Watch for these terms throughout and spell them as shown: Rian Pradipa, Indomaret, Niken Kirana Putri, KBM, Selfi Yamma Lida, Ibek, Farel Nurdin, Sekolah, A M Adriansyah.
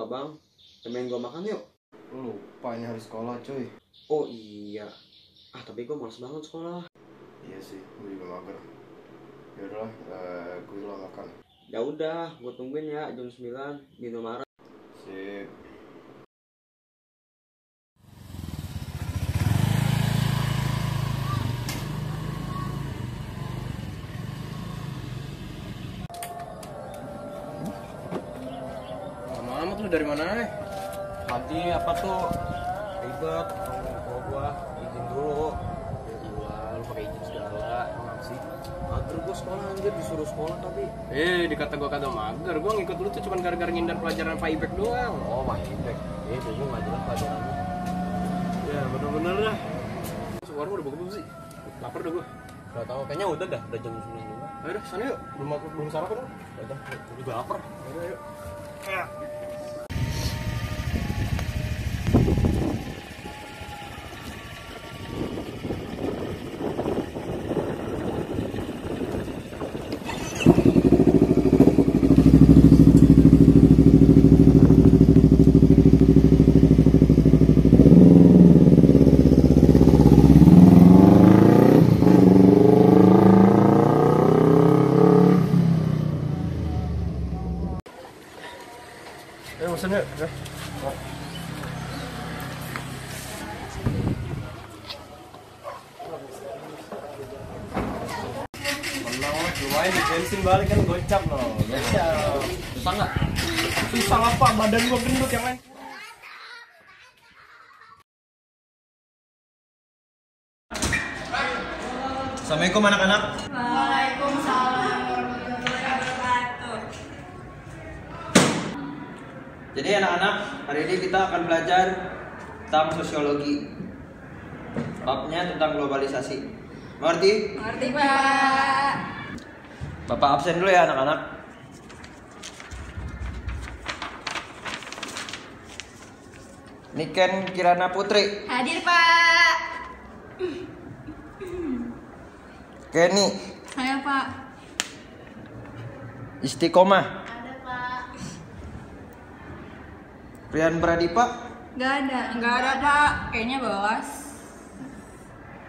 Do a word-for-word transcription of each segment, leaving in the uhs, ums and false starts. Babang, temen gue makan yuk. Lupa ini hari sekolah cuy. Oh iya. Ah tapi gue males banget sekolah. Iya sih, gue juga mager. Yaudah, uh, gue hilang makan. Ya udah, gue tungguin ya jam sembilan di Indomaret. Sip. Lama-lama tuh dari mana nih? Tadi apa tuh? Ribet, ngomong-ngomong gua izin dulu. Gue sekolah anjir, disuruh sekolah tapi eh dikata gue kagak mager. Gue ngikut dulu tuh cuma gara-gara ngindar pelajaran Pak Ibek doang. Oh Pak Ibek, eh gue gak jelas pelajarannya. Ya bener-bener dah. Warung udah buka-buka sih, lapar dah gue. Gak tau, kayaknya udah dah, udah jam sembilan juga. Ayo dah, sana yuk, belum, belum sarapan dong. Gak tau, gue juga lapar. Ayo yuk. Ya. Sini, ya. Oh. Lumayan bensin balik kan gocap loh. Susah nggak? Susah apa? Badan gua gendut yang lain. Assalamualaikum anak-anak. Waalaikumsalam warahmatullahi wabarakatuh. Jadi anak-anak, hari ini kita akan belajar tentang sosiologi. Babnya tentang globalisasi. Mengerti? Mengerti, Pak. Bapak absen dulu ya anak-anak. Niken Kirana Putri. Hadir, Pak. Kenny. Saya, Pak. Istiqomah. Rian Pradipa? Nggak ada. Nggak ada, Pak. Kayaknya bawas.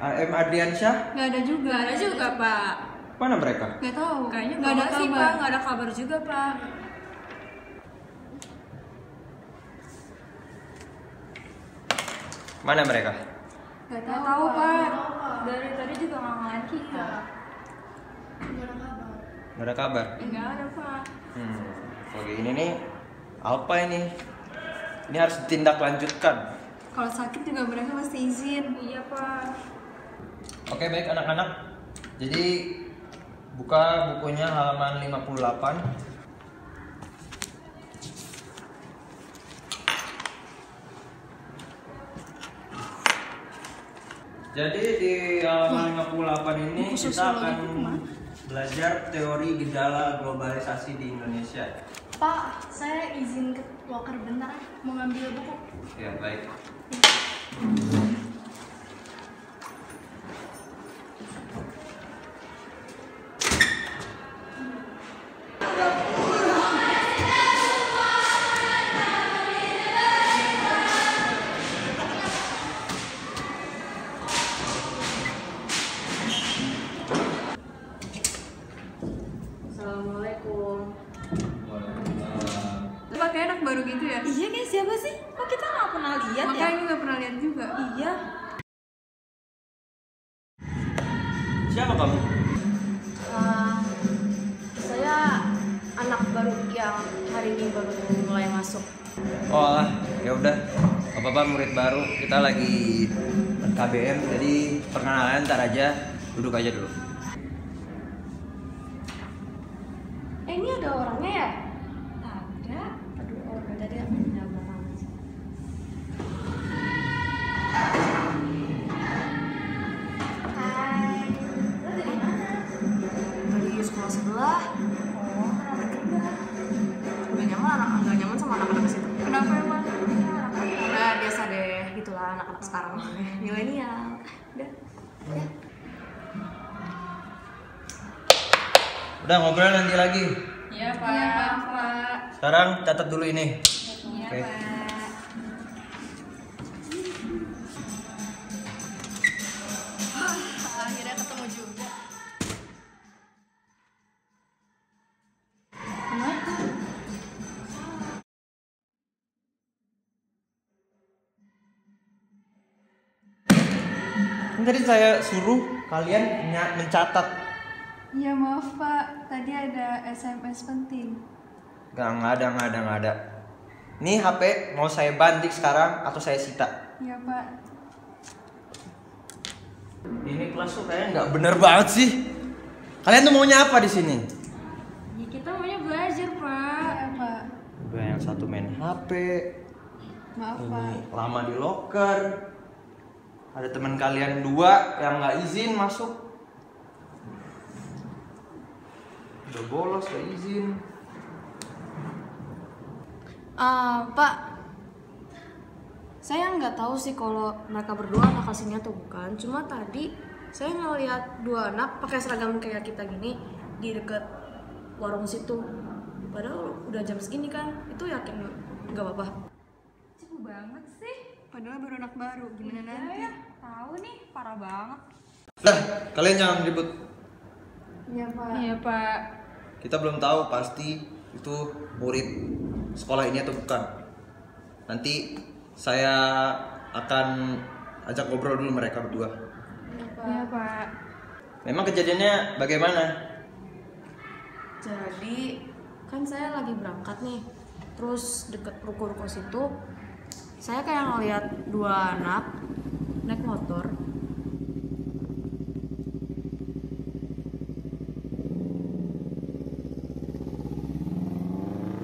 A M Adriansyah? Nggak ada juga. Nggak ada juga, Pak. Mana mereka? Nggak tahu. Kayaknya nggak ada sih, Pak. Nggak ada kabar juga, Pak. Mana mereka? Nggak tahu, tahu Pak. Dari tadi juga nggak ngalahin kita. Nggak ada kabar. Nggak ada kabar? Nggak ada, Pak. Hmm. Oke, ini nih. Apa ini? Ini harus ditindaklanjutkan. Kalau sakit juga mereka pasti izin. Iya, Pak. Oke, baik anak-anak. Jadi buka bukunya halaman lima puluh delapan. Jadi di halaman lima puluh delapan ini kita akan belajar teori gejala globalisasi di Indonesia. Pak, saya izin ke loker bentar ya, mau ngambil buku. Ya, baik. Assalamualaikum. Pakai anak baru gitu ya? Iya guys, siapa sih? Kok kita nggak pernah lihat ya? Makanya nggak pernah lihat juga. Iya. Siapa kamu? Uh, saya anak baru yang hari ini baru mulai masuk. Oh, ya udah. Apa-apa murid baru. Kita lagi K B M, jadi perkenalan ntar aja. Duduk aja dulu. Eh, ini ada orangnya ya? Sekolah. Oh, nggak nyaman, nggak nyaman sama anak-anak situ. Kenapa emang? Nah, biasa deh, gitulah anak-anak sekarang. Milenial. Udah. Udah. Udah ngobrol nanti lagi. Iya, Pak. Sekarang catat dulu ini. Iya. Oke. Akhirnya ketemu juga. Tadi saya suruh kalian mencatat. Iya maaf Pak, tadi ada S M S penting. Gak, gak ada, gak ada, gak ada. Nih H P mau saya banting sekarang atau saya sita? Iya Pak. Ini kelas tuh kayaknya gak bener banget sih. Kalian tuh maunya apa di sini? Ya kita maunya belajar Pak. Iya Pak. Udah yang satu main H P. Maaf Pak. Lama di loker. Ada teman kalian dua yang nggak izin masuk. Udah bolos nggak izin. Uh, Pak, saya nggak tahu sih kalau mereka berdua anak aslinya atau bukan. Cuma tadi saya ngeliat dua anak pakai seragam kayak kita gini di dekat warung situ. Padahal udah jam segini kan, itu yakin nggak apa-apa. Cepu banget sih. Padahal baru anak baru, gimana ya, nanti? Ya, tahu nih, parah banget. Dah, kalian jangan ribut. Iya Pak. Iya Pak. Kita belum tahu pasti itu murid sekolah ini atau bukan. Nanti saya akan ajak ngobrol dulu mereka berdua. Iya Pak. Ya, Pak. Memang kejadiannya bagaimana? Jadi kan saya lagi berangkat nih, terus deket ruko-ruko situ. Saya kayak ngeliat dua anak naik motor.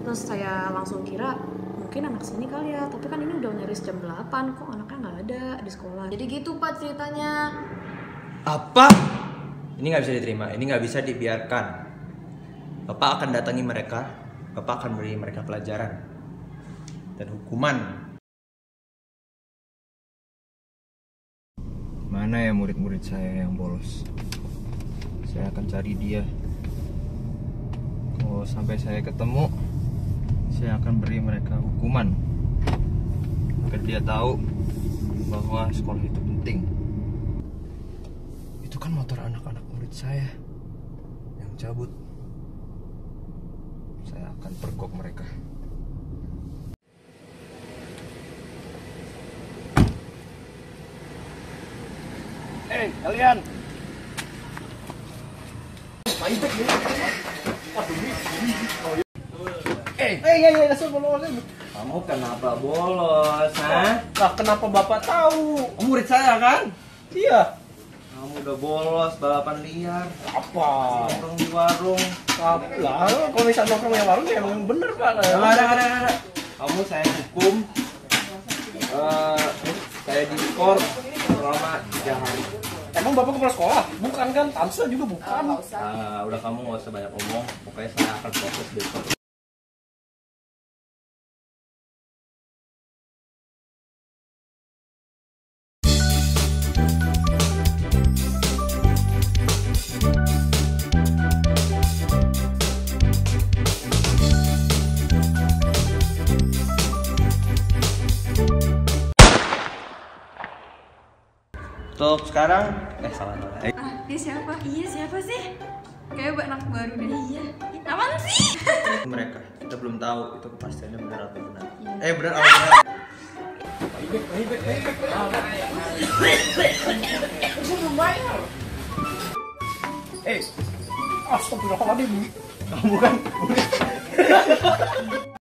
Terus saya langsung kira mungkin anak sini kali ya, tapi kan ini udah nyaris jam delapan, kok anaknya nggak ada di sekolah. Jadi gitu Pak ceritanya. Apa? Ini nggak bisa diterima, ini nggak bisa dibiarkan. Bapak akan datangi mereka, Bapak akan beri mereka pelajaran dan hukuman. Mana ya murid-murid saya yang bolos? Saya akan cari dia. Kalau sampai saya ketemu, saya akan beri mereka hukuman. Agar dia tahu bahwa sekolah itu penting. Itu kan motor anak-anak murid saya yang cabut. Saya akan pergok mereka. Hei, kalian. Eh, eh, eh, langsung bolos. Kamu kenapa bolos, ha? Lah, kenapa Bapak tahu? Murid saya kan? Iya. Kamu udah bolos balapan liar. Apa? Nongkrong di warung. Lah, kalau misalnya nongkrong di warung ya emang bener, Pak. Enggak ada, enggak ada. Kamu saya hukum. Eh, saya diskor selama tiga hari. Emang Bapak kepala sekolah? Bukan kan? Tamsa juga bukan. Oh, uh, udah kamu nggak usah banyak ngomong. Pokoknya saya akan fokus besok. Untuk sekarang, eh salah salah. Ah, dia siapa? Iya siapa sih? Kayak anak baru deh. Iya. Apaan sih? Mereka, kita belum tahu itu kepastiannya benar atau benar. Iya. Eh benar atau benar? Baik baik baik baik. Itu lumayan. Eh, astagfirullahaladzim. Kamu kan.